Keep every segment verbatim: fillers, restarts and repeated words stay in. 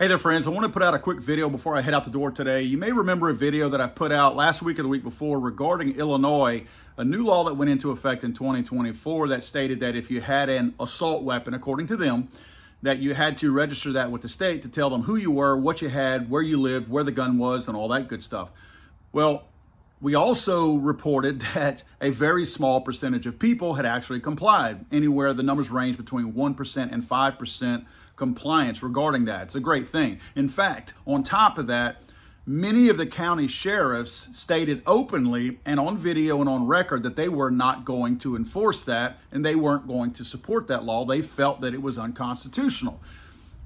Hey there, friends. I want to put out a quick video before I head out the door today. You may remember a video that I put out last week or the week before regarding Illinois, a new law that went into effect in twenty twenty-four that stated that if you had an assault weapon, according to them, that you had to register that with the state to tell them who you were, what you had, where you lived, where the gun was, and all that good stuff. Well, we also reported that a very small percentage of people had actually complied. Anywhere the numbers range between one percent and five percent compliance regarding that. It's a great thing. In fact, on top of that, many of the county sheriffs stated openly and on video and on record that they were not going to enforce that and they weren't going to support that law. They felt that it was unconstitutional.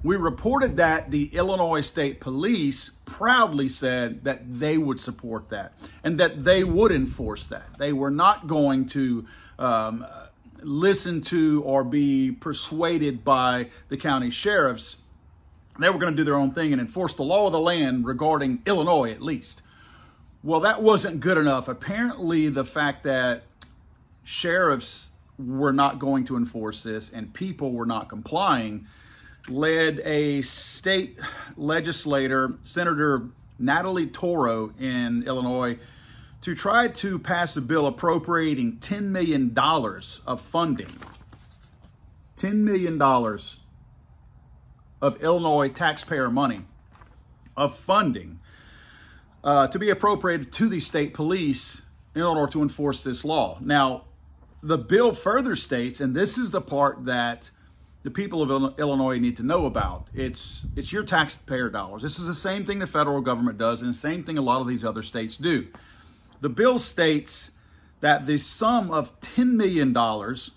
We reported that the Illinois State Police proudly said that they would support that and that they would enforce that. They were not going to um, listen to or be persuaded by the county sheriffs. They were going to do their own thing and enforce the law of the land regarding Illinois, at least. Well, that wasn't good enough. Apparently, the fact that sheriffs were not going to enforce this and people were not complying led a state legislator, Senator Natalie Toro in Illinois, to try to pass a bill appropriating ten million dollars of funding, ten million dollars of Illinois taxpayer money, of funding, uh, to be appropriated to the state police in order to enforce this law. Now, the bill further states, and this is the part that the people of Illinois need to know about. It's it's your taxpayer dollars. This is the same thing the federal government does and the same thing a lot of these other states do. The bill states that the sum of ten million dollars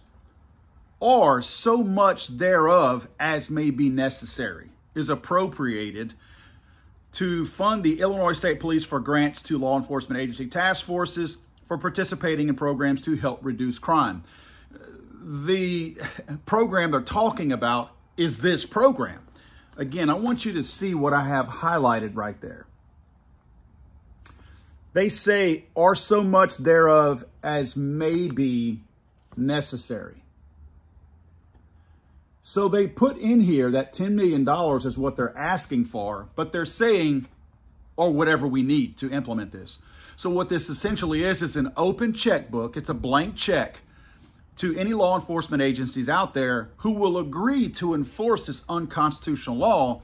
or so much thereof as may be necessary is appropriated to fund the Illinois State Police for grants to law enforcement agency task forces for participating in programs to help reduce crime. The program they're talking about is this program. Again, I want you to see what I have highlighted right there. They say, or so much thereof as may be necessary. So they put in here that ten million dollars is what they're asking for, but they're saying, or whatever we need to implement this. So what this essentially is, is an open checkbook. It's a blank check to any law enforcement agencies out there who will agree to enforce this unconstitutional law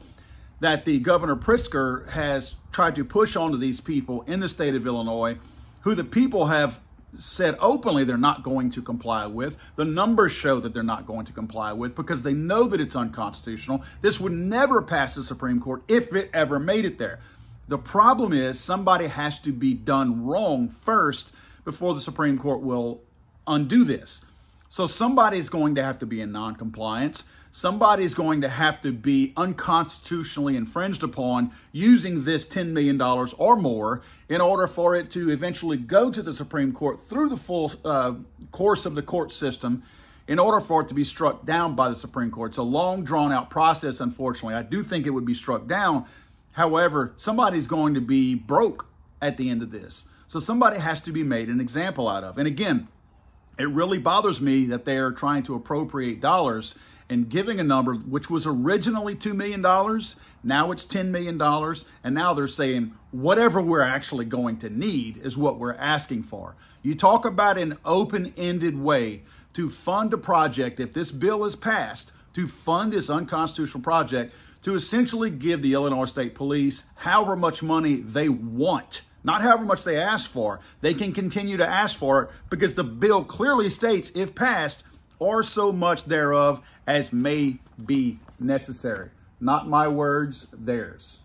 that the Governor Pritzker has tried to push onto these people in the state of Illinois, who the people have said openly they're not going to comply with. The numbers show that they're not going to comply with because they know that it's unconstitutional. This would never pass the Supreme Court if it ever made it there. The problem is somebody has to be done wrong first before the Supreme Court will undo this. So somebody's going to have to be in noncompliance. Somebody's going to have to be unconstitutionally infringed upon using this ten million dollars or more in order for it to eventually go to the Supreme Court through the full uh, course of the court system in order for it to be struck down by the Supreme Court. It's a long, drawn-out process, unfortunately. I do think it would be struck down. However, somebody's going to be broke at the end of this. So somebody has to be made an example out of. And again, it really bothers me that they are trying to appropriate dollars and giving a number which was originally two million dollars. Now it's ten million dollars. And now they're saying whatever we're actually going to need is what we're asking for. You talk about an open-ended way to fund a project, if this bill is passed, to fund this unconstitutional project, to essentially give the Illinois State Police however much money they want. Not however much they ask for. They can continue to ask for it because the bill clearly states, if passed, or so much thereof as may be necessary. Not my words, theirs.